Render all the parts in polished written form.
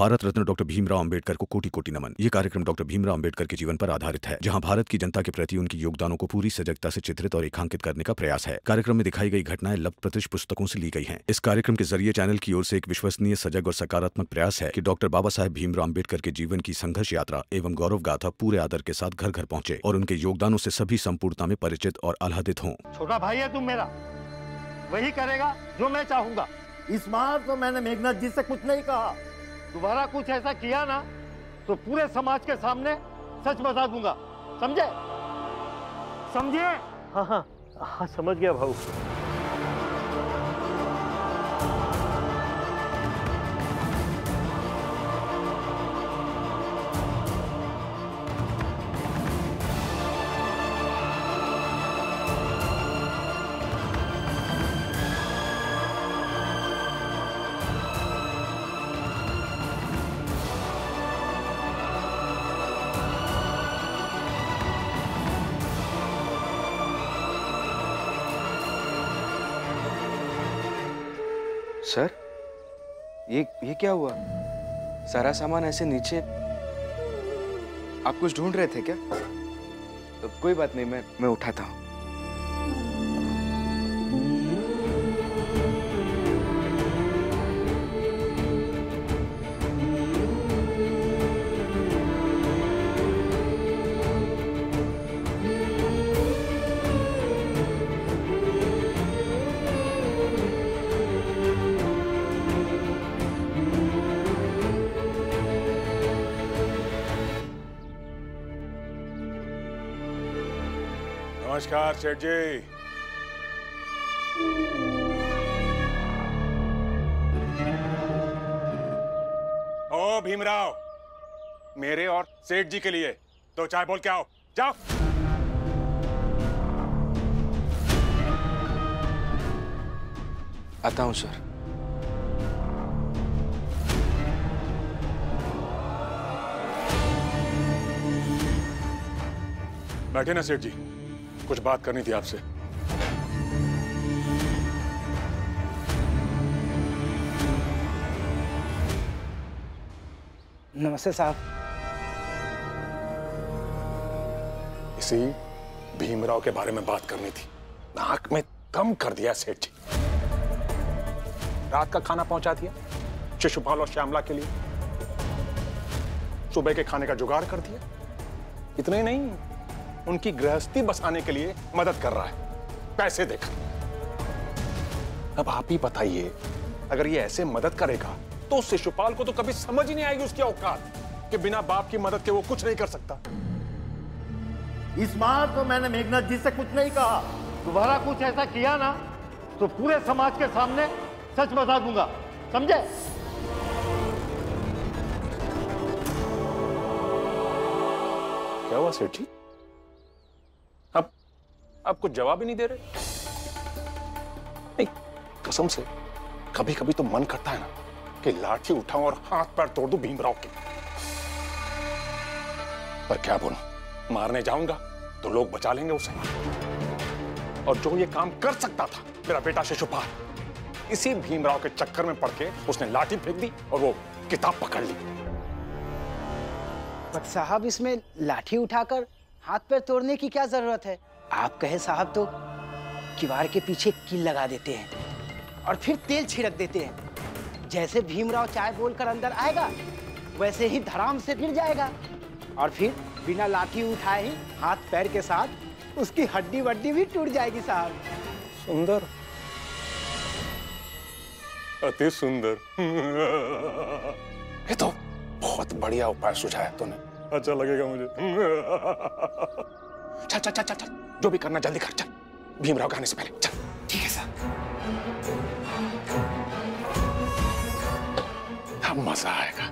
Bharat Ratna doctor Bhimrao Ambedkar को कोटि कोटि नमन। ये कार्यक्रम डॉक्टर भीमराव अंबेडकर के जीवन पर आधारित है, जहां भारत की जनता के प्रति उनकी योगदानों को पूरी सजगता से चित्रित और रेखांकित करने का प्रयास है। कार्यक्रम में दिखाई गई घटनाएं लब्ध प्रतिश पुस्तकों से ली गई हैं। इस कार्यक्रम के जरिए चैनल की ओर से एक विश्वसनीय, सजग और सकारात्मक प्रयास है कि डॉक्टर बाबा साहेब भीमराव अंबेडकर के जीवन की संघर्ष यात्रा एवं गौरव गाथा पूरे आदर के साथ घर घर पहुँचे और उनके योगदानों से सभी संपूर्णता में परिचित और आह्लादित हों। छोटा भाई है तुम मेरा, वही करेगा जो मैं चाहूँगा। इस बार तो मैंने मेघनाथ जी से कुछ नहीं कहा, दोबारा कुछ ऐसा किया ना तो पूरे समाज के सामने सच बता दूंगा, समझे? समझे? हाँ हाँ हाँ, समझ गया भाऊ। सर, ये क्या हुआ? सारा सामान ऐसे नीचे। आप कुछ ढूंढ रहे थे क्या? तो कोई बात नहीं, मैं उठाता हूँ। नमस्कार सेठ जी। ओ भीमराव, मेरे और सेठ जी के लिए तो चाय बोल के आओ। जाओ। आता हूं सर। बैठे ना सेठ जी, कुछ बात करनी थी आपसे। नमस्ते साहब। इसी भीमराव के बारे में बात करनी थी। नाक में दम कर दिया सेठ जी। रात का खाना पहुंचा दिया चशुपाल और श्यामला के लिए, सुबह के खाने का जुगाड़ कर दिया। इतना ही नहीं, उनकी गृहस्थी बसाने के लिए मदद कर रहा है, पैसे देकर। अब आप ही बताइए, अगर ये ऐसे मदद करेगा तो शिशुपाल को तो कभी समझ ही नहीं आएगी उसकी औकात कि बिना बाप की मदद के वो कुछ नहीं कर सकता। इस बार तो मैंने मेघनाथ जी से कुछ नहीं कहा, दोबारा कुछ ऐसा किया ना तो पूरे समाज के सामने सच बता दूंगा, समझे? क्या हुआ सेठ जी? आप कुछ जवाब ही नहीं दे रहे? नहीं, कसम से कभी कभी तो मन करता है ना कि लाठी उठाऊं और हाथ पैर तोड़ दूं भीमराव के। पर क्या बोलूं, मारने जाऊंगा तो लोग बचा लेंगे उसे। और जो ये काम कर सकता था मेरा बेटा शिशुपाल, इसी भीमराव के चक्कर में पड़ के उसने लाठी फेंक दी और वो किताब पकड़ ली। पर साहब, इसमें लाठी उठाकर हाथ पैर तोड़ने की क्या जरूरत है? आप कहे साहब तो किवाड़ के पीछे कील लगा देते हैं और फिर तेल छिड़क देते हैं। जैसे भीमराव चाय बोलकर अंदर आएगा, वैसे ही धड़ाम से गिर जाएगा और फिर बिना लाठी उठाए ही हाथ पैर के साथ उसकी हड्डी वड्डी भी टूट जाएगी। साहब सुंदर, अति सुंदर। ये तो बहुत बढ़िया उपाय सुझाया तूने, अच्छा लगेगा मुझे। चल चल चल चल, जो भी करना जल्दी कर। चल भीमराव के आने से पहले चल। ठीक है सर। अब मजा आएगा।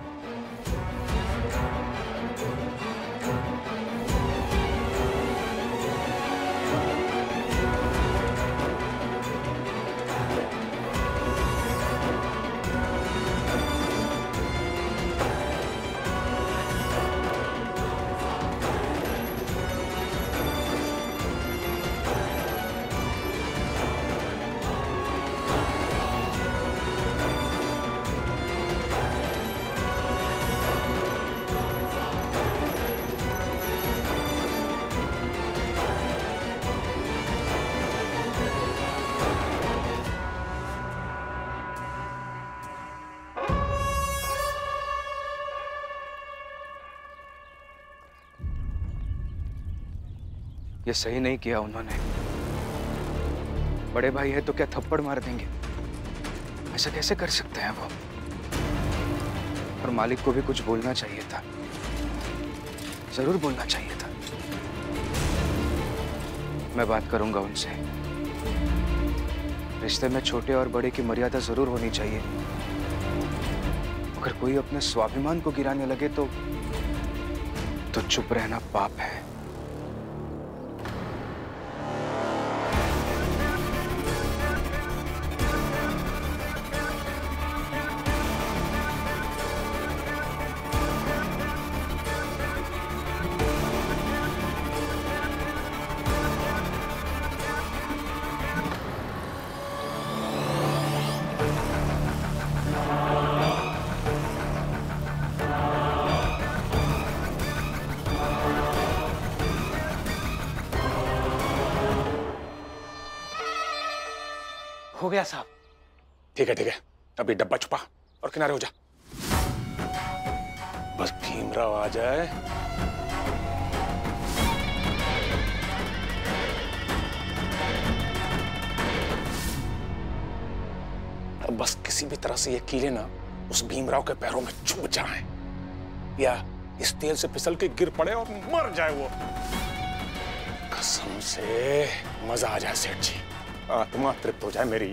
ये सही नहीं किया उन्होंने। बड़े भाई है तो क्या थप्पड़ मार देंगे? ऐसा कैसे कर सकते हैं वो? और मालिक को भी कुछ बोलना चाहिए था, जरूर बोलना चाहिए था। मैं बात करूंगा उनसे। रिश्ते में छोटे और बड़े की मर्यादा जरूर होनी चाहिए। अगर कोई अपने स्वाभिमान को गिराने लगे तो चुप रहना पाप है। हो गया साहब। ठीक है, अभी डब्बा छुपा और किनारे हो जा। बस भीमराव आ जाए। बस किसी भी तरह से ये कीले ना उस भीमराव के पैरों में चुभ जाएं, या इस तेल से फिसल के गिर पड़े और मर जाए वो। कसम से मजा आ जाए सेठ जी, आत्मा तृप्त हो जाए मेरी।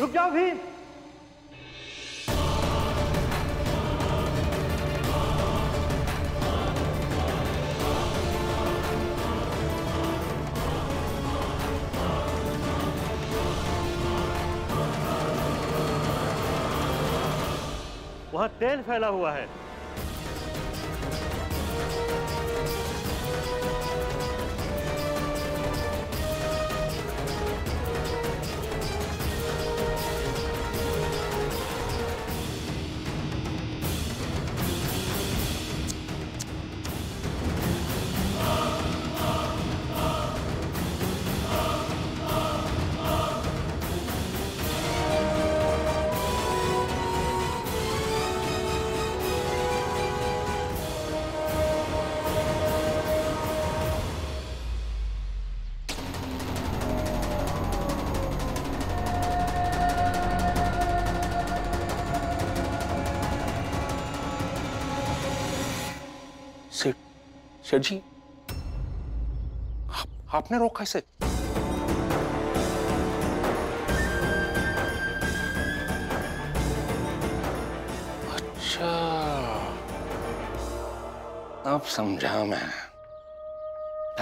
रुक जाओ भीम। वहां तेल फैला हुआ है। शेठ जी, आपने रोका इसे। अच्छा, अब समझा मैं।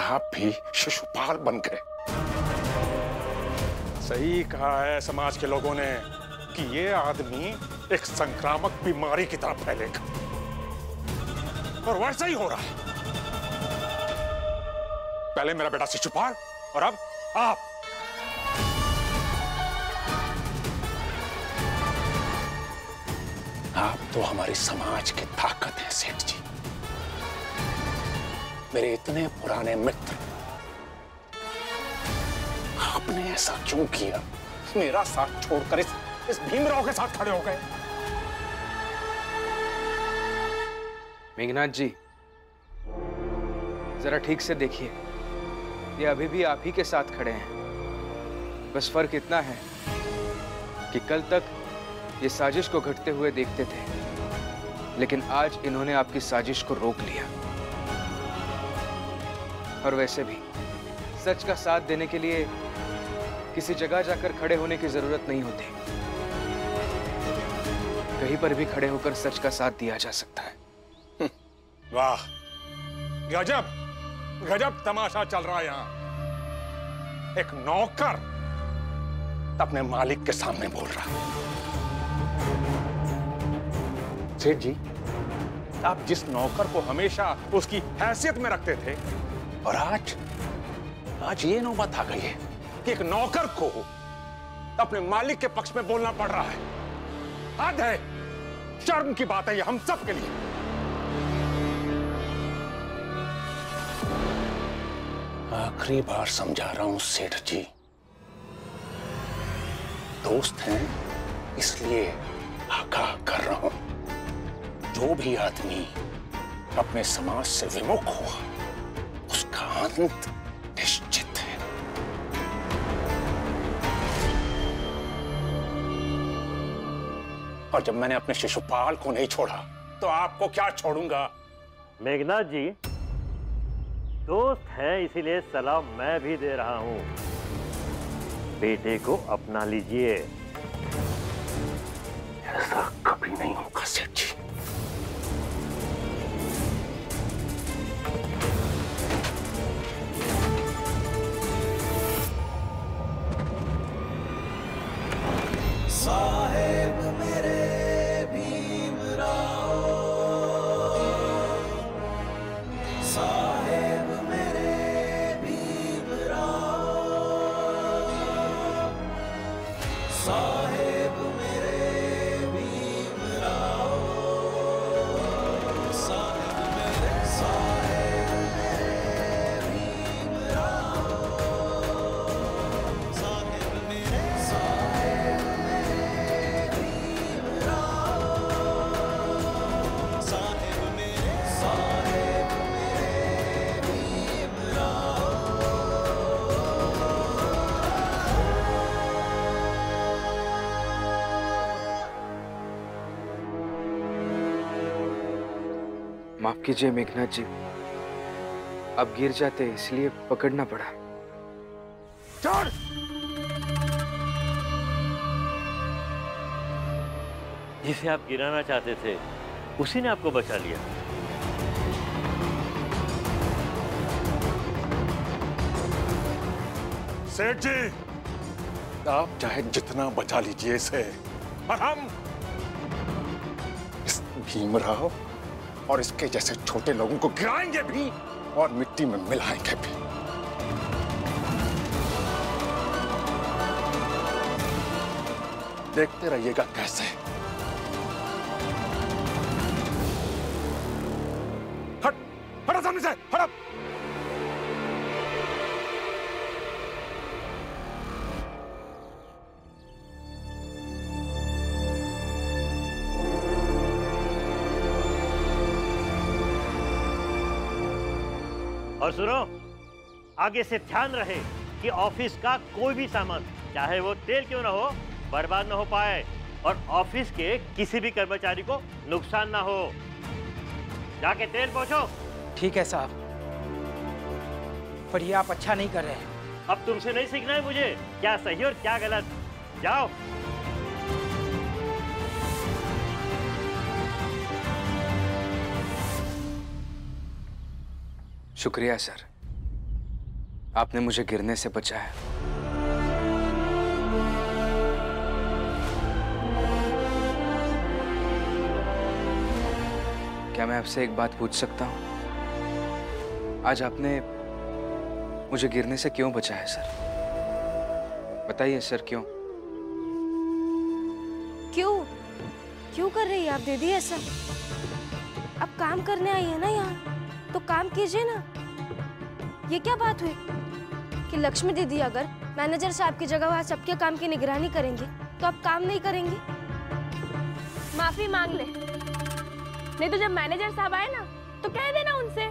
आप भी शिशुपाल बन गए। सही कहा है समाज के लोगों ने कि ये आदमी एक संक्रामक बीमारी की तरह फैलेगा, और वैसा ही हो रहा है। पहले मेरा बेटा शिशुपाल और अब आप। आप तो हमारी समाज की ताकत है सेठ जी। मेरे इतने पुराने मित्र, आपने ऐसा क्यों किया? मेरा साथ छोड़कर इस भीमराव के साथ खड़े हो गए। मेघनाथ जी, जरा ठीक से देखिए, ये अभी भी आप ही के साथ खड़े हैं। बस फर्क इतना है कि कल तक ये साजिश को घटते हुए देखते थे, लेकिन आज इन्होंने आपकी साजिश को रोक लिया। और वैसे भी सच का साथ देने के लिए किसी जगह जाकर खड़े होने की जरूरत नहीं होती, कहीं पर भी खड़े होकर सच का साथ दिया जा सकता है। वाह, गजब गजब तमाशा चल रहा है यहाँ। एक नौकर अपने मालिक के सामने बोल रहा। सेठ जी, आप जिस नौकर को हमेशा उसकी हैसियत में रखते थे, और आज ये नौबत आ गई है कि एक नौकर को अपने मालिक के पक्ष में बोलना पड़ रहा है। हद है, शर्म की बात है ये हम सब के लिए। आखिरी बार समझा रहा हूं सेठ जी, दोस्त हैं इसलिए आगाह कर रहा हूं। जो भी आदमी अपने समाज से विमुख हुआ, उसका अंत निश्चित है। और जब मैंने अपने शिशुपाल को नहीं छोड़ा, तो आपको क्या छोड़ूंगा। मेघनाथ जी, दोस्त हैं इसीलिए सलाम मैं भी दे रहा हूं। बेटे को अपना लीजिए। ऐसा कभी नहीं होगा सेठ जी। साहेब मेरे भीमराव, साहेब मेरे साहेब मेरे भीमराव, साहेब मेरे भीमराव, साहेब मेरे भीमराव, साहेब मेरे भीमराव। माफ कीजिए मेघनाथ जी, अब गिर जाते इसलिए पकड़ना पड़ा। छोड़! जिसे आप गिराना चाहते थे, उसी ने आपको बचा लिया। सेठ जी, आप चाहे जितना बचा लीजिए इसे, पर हम इस भीमराव और इसके जैसे छोटे लोगों को गिराएंगे भी और मिट्टी में मिलाएंगे भी। देखते रहिएगा कैसे। हट, हट सामने से, हट। और सुनो, आगे से ध्यान रहे कि ऑफिस का कोई भी सामान, चाहे वो तेल क्यों ना हो, बर्बाद ना हो पाए और ऑफिस के किसी भी कर्मचारी को नुकसान ना हो। जाके तेल पहुंचो। ठीक है साहब, पर ये आप अच्छा नहीं कर रहे हैं। अब तुमसे नहीं सीखना है मुझे क्या सही और क्या गलत। जाओ। शुक्रिया सर, आपने मुझे गिरने से बचाया। क्या मैं आपसे एक बात पूछ सकता हूं? आज आपने मुझे गिरने से क्यों बचाया सर? बताइए सर, क्यों क्यों क्यों कर रही है आप दीदी ऐसा? आप काम करने आई है ना यहाँ, तो काम कीजिए ना। ये क्या बात हुई कि लक्ष्मी दीदी अगर मैनेजर साहब की जगह वहां सबके काम की निगरानी करेंगे, तो आप काम नहीं करेंगे? माफी मांग ले, नहीं तो जब मैनेजर साहब आए ना तो कह देना उनसे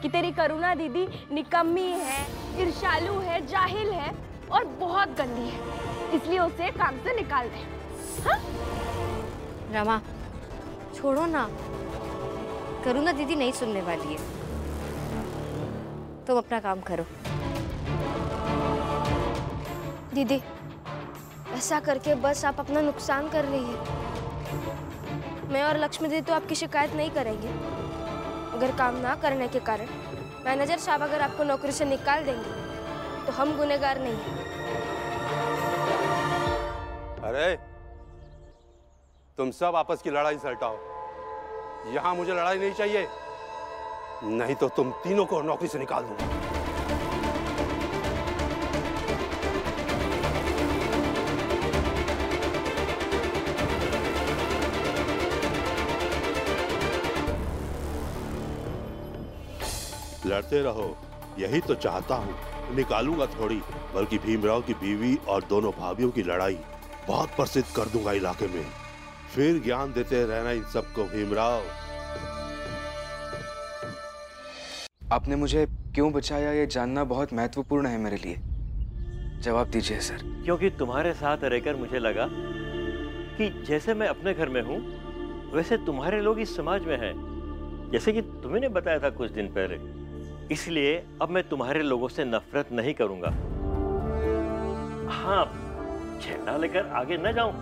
कि तेरी करुणा दीदी निकम्मी है, ईर्ष्यालु है, जाहिल है और बहुत गंदी है, इसलिए उसे काम से निकाल दे। हाँ? रमा छोड़ो ना, करुणा दीदी नहीं सुनने वाली है, तुम अपना काम करो। दीदी ऐसा करके बस आप अपना नुकसान कर रही है। मैं और लक्ष्मी दीदी तो आपकी शिकायत नहीं करेंगे, अगर काम ना करने के कारण मैनेजर साहब अगर आपको नौकरी से निकाल देंगे तो हम गुनहगार नहीं हैं। अरे तुम सब आपस की लड़ाई सलटाओ, यहाँ मुझे लड़ाई नहीं चाहिए, नहीं तो तुम तीनों को नौकरी से निकाल दूंगा। लड़ते रहो, यही तो चाहता हूँ। निकालूंगा थोड़ी, बल्कि भीमराव की बीवी और दोनों भाभियों की लड़ाई बहुत प्रसिद्ध कर दूंगा इलाके में। फिर ज्ञान देते रहना इन सबको। भीमराव, आपने मुझे क्यों बचाया ये जानना बहुत महत्वपूर्ण है मेरे लिए, जवाब दीजिए सर। क्योंकि तुम्हारे साथ रहकर मुझे लगा कि जैसे मैं अपने घर में हूँ वैसे तुम्हारे लोग इस समाज में हैं, जैसे कि तुमने बताया था कुछ दिन पहले, इसलिए अब मैं तुम्हारे लोगों से नफरत नहीं करूँगा। हाँ, झेड़ा लेकर आगे न जाऊँ,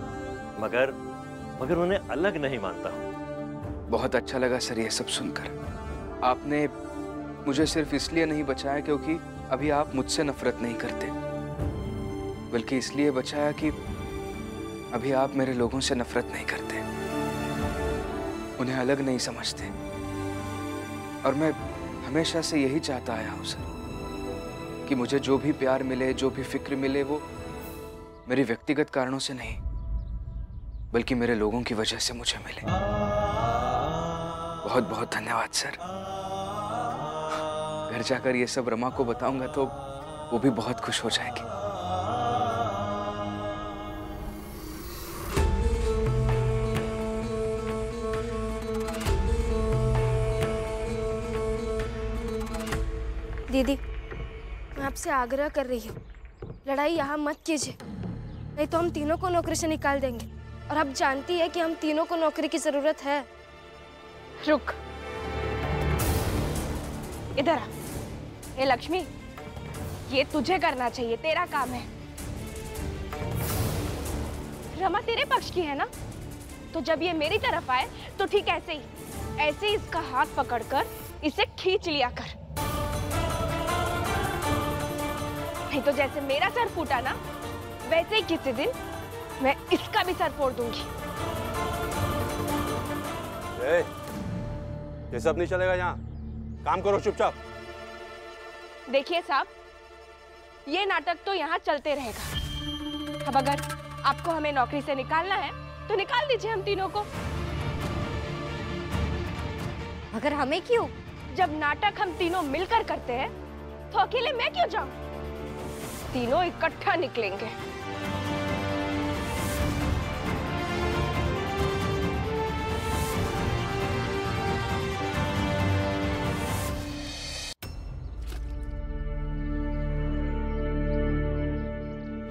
मगर उन्हें अलग नहीं मानता हूँ। बहुत अच्छा लगा सर ये सब सुनकर। आपने मुझे सिर्फ इसलिए नहीं बचाया क्योंकि अभी आप मुझसे नफरत नहीं करते, बल्कि इसलिए बचाया कि अभी आप मेरे लोगों से नफरत नहीं करते, उन्हें अलग नहीं समझते, और मैं हमेशा से यही चाहता आया हूँ सर कि मुझे जो भी प्यार मिले, जो भी फिक्र मिले, वो मेरे व्यक्तिगत कारणों से नहीं बल्कि मेरे लोगों की वजह से मुझे मिले। बहुत बहुत धन्यवाद सर। घर जाकर ये सब रमा को बताऊंगा तो वो भी बहुत खुश हो जाएगी। दीदी मैं आपसे आग्रह कर रही हूँ, लड़ाई यहाँ मत कीजिए, नहीं तो हम तीनों को नौकरी से निकाल देंगे, और आप जानती है कि हम तीनों को नौकरी की जरूरत है। रुक, इधर आ। ए लक्ष्मी, ये तुझे करना चाहिए, तेरा काम है। रमा तेरे पक्ष की है ना, तो जब ये मेरी तरफ आए तो ठीक ऐसे ही इसका हाथ पकड़कर इसे खींच लिया कर, नहीं तो जैसे मेरा सर फूटा ना वैसे ही किसी दिन मैं इसका भी सर फोड़ दूंगी। ये सब नहीं चलेगा, यहाँ काम करो चुपचाप। देखिए साहब, ये नाटक तो यहाँ चलते रहेगा। अब अगर आपको हमें नौकरी से निकालना है तो निकाल दीजिए हम तीनों को। मगर हमें क्यों? जब नाटक हम तीनों मिलकर करते हैं तो अकेले मैं क्यों जाऊं? तीनों इकट्ठा निकलेंगे।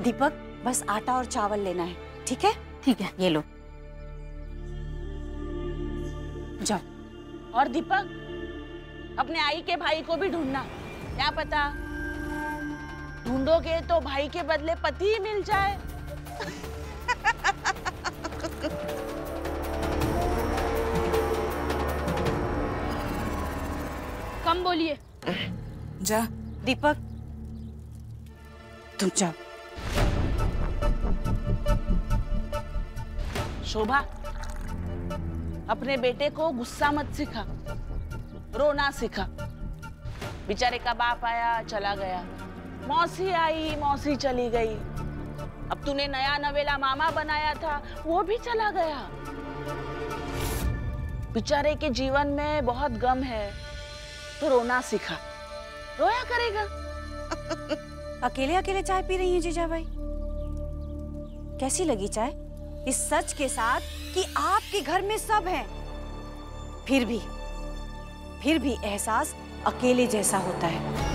दीपक, बस आटा और चावल लेना है, ठीक है? ठीक है, ये लो जाओ। और दीपक, अपने आई के भाई को भी ढूंढना, क्या पता ढूंढोगे तो भाई के बदले पति ही मिल जाए। कम बोलिए। जा दीपक, तुम जाओ। शोभा, अपने बेटे को गुस्सा मत सिखा, रोना सिखा। बेचारे का बाप आया चला गया, मौसी आई मौसी चली गई, अब तूने नया नवेला मामा बनाया था वो भी चला गया। बेचारे के जीवन में बहुत गम है तो रोना सिखा, रोया करेगा। अकेले अकेले चाय पी रही है जीजा भाई, कैसी लगी चाय? इस सच के साथ कि आपके घर में सब हैं, फिर भी एहसास अकेले जैसा होता है।